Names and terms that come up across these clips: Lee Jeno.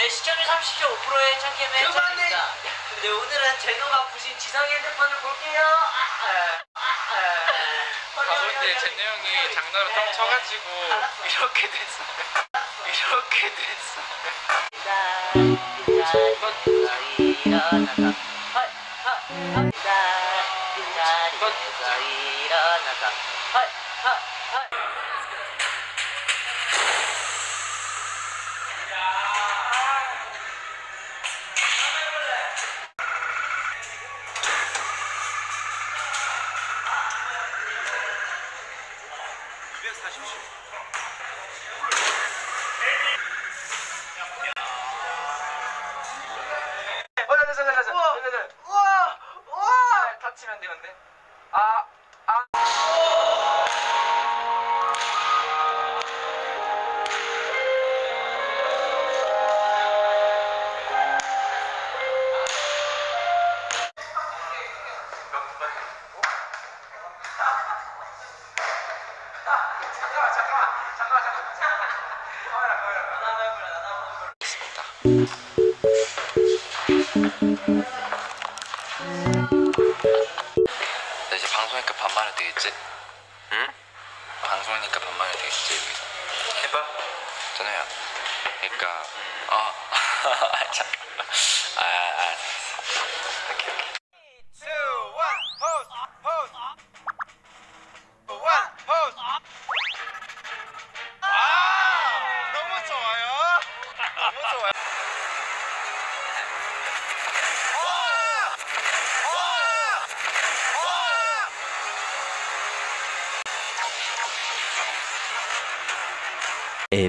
내 시청률 30.5%에 참여해 했습니다. 근데 오늘은 제노가 부신 지성의 핸드폰을 볼게요. 가운데 제노 형이 장난으로 텅 쳐가지고 이렇게 됐어. 이렇게 됐어. 나 이제 방송이니까 반말해도 되겠지? 응? 방송이니까 반말해도 되겠지? 여기서 해봐. 전화야. 그러니까 참. 오케이. A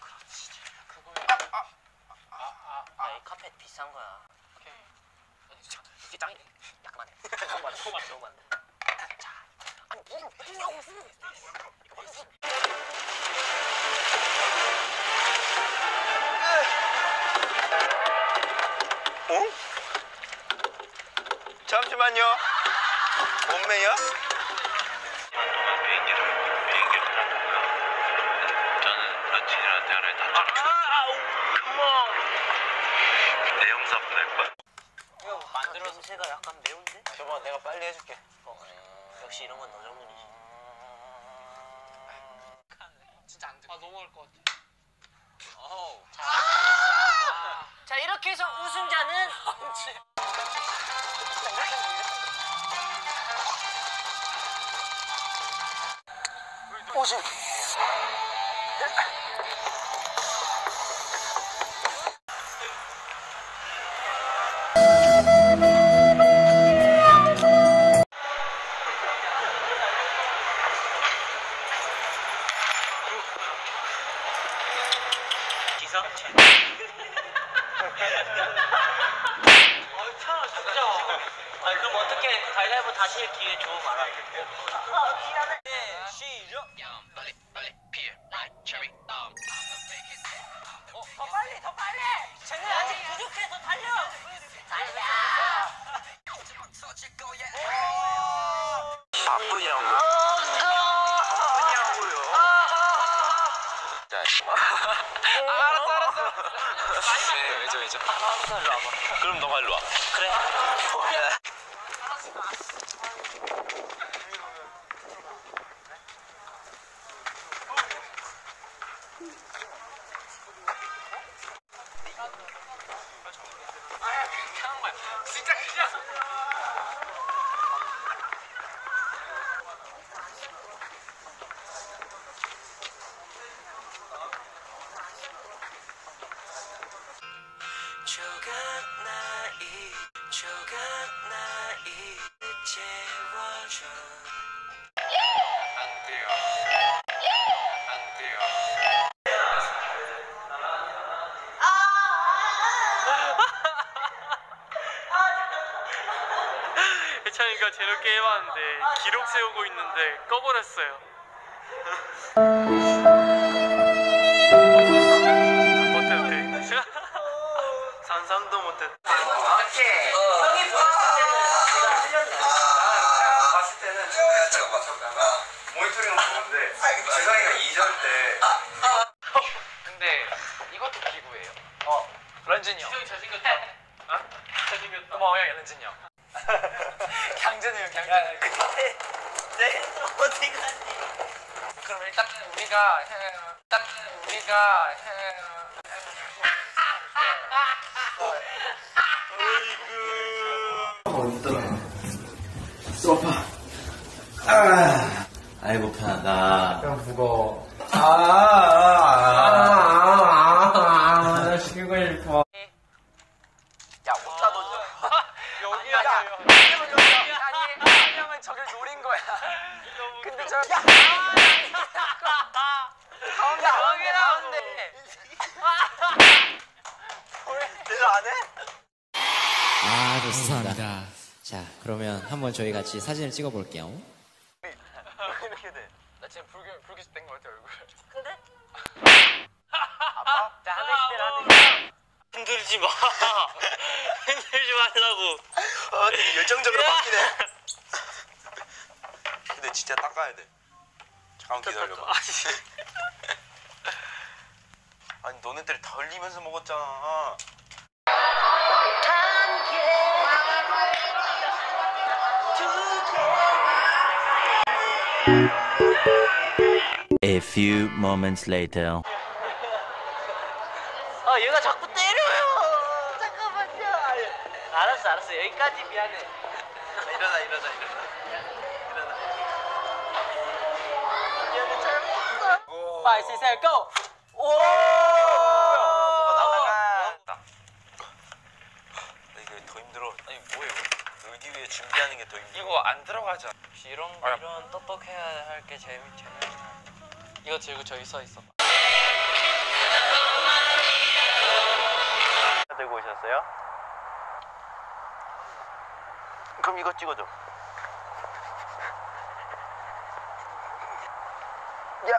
그렇지. 그걸. 이 카펫 비싼 거야. 오케이. 이게 짱이네. 너무 많네. 자, 아니 무슨 왜냐고 이거 봤어? 응? 잠시만요. 몸매야? 한동안 비행기를 탔고요. 저는 브라질이라는 나라에 다쳤어요. 내 영상 보낼 거야. 이거 만들어서 새가 약간 매운데? 여보, 내가 빨리 해줄게. 역시 이런 건 너 전문이지. 진짜 안 돼. 넘어갈 것 같아. 자, 이렇게 해서 우승자는 오십. 다시 기회 줘 말아. 시작. 더 빨리. 쟤는 아직 부족해. 더 달려. 바쁘냐고요. 알았어. 그럼 너가 일로 와. 그래. 창이가 제로 게임하는데 기록 세우고 있는데 꺼버렸어요. 못했대. 산삼도 못했대. 오케이. 형이 봤을 때는 나 봤을 때는 제가 맞췄다가 모니터링을 보는데 재상이가 2절 때. 근데 이것도 기구예요. 런쥔이 형. 재상이 잘생겼다. 잘생겼다. 고마워요 런쥔이 형. 강준이요, 강준이. 네, 어디 가니? 그럼 일단 우리가 어이구. 소파. 아, 아이고 파나. 형 무거워. 나 시키고 싶어. 야, 못 잡아줘. 여기야. 아니, 형은 저걸 노린 거야. 근데 저 야. 가운데 가운데. 뭘 안 해? 아, 좋습니다. 자, 그러면 한번 저희 같이 사진을 찍어 볼게요. 이렇게 돼. 나 지금 불규칙 된 거 같아, 얼굴. 근데? 아빠? 나 하늘이 흔들지 마. 흔들지 말라고. 아, 되게 열정적으로 바뀌네. 근데 진짜 닦아야 돼. 잠깐 기다려봐. 아니 너네들이 다 흘리면서 먹었잖아. A few moments later. 아, 얘가 자꾸 때려요. 잠깐만요. 알았어, 알았어. 여기까지 미안해. 일어나, 일어나, 일어나. 얘는 잘못했어. 5, 6, 7, go. 오! 나온다. 이게 더 힘들어. 아니 뭐야 이거? 놀기 위해 준비하는 게 더 힘들어. 이거 안 들어가자. 이런 똑똑해야 할 게 재밌잖아. 이거 들고 저기 서 있어. 들고 오셨어요? 그럼 이거 찍어줘. 야,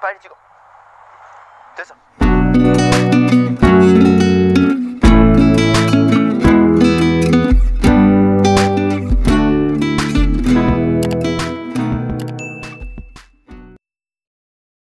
빨리 찍어. 됐어.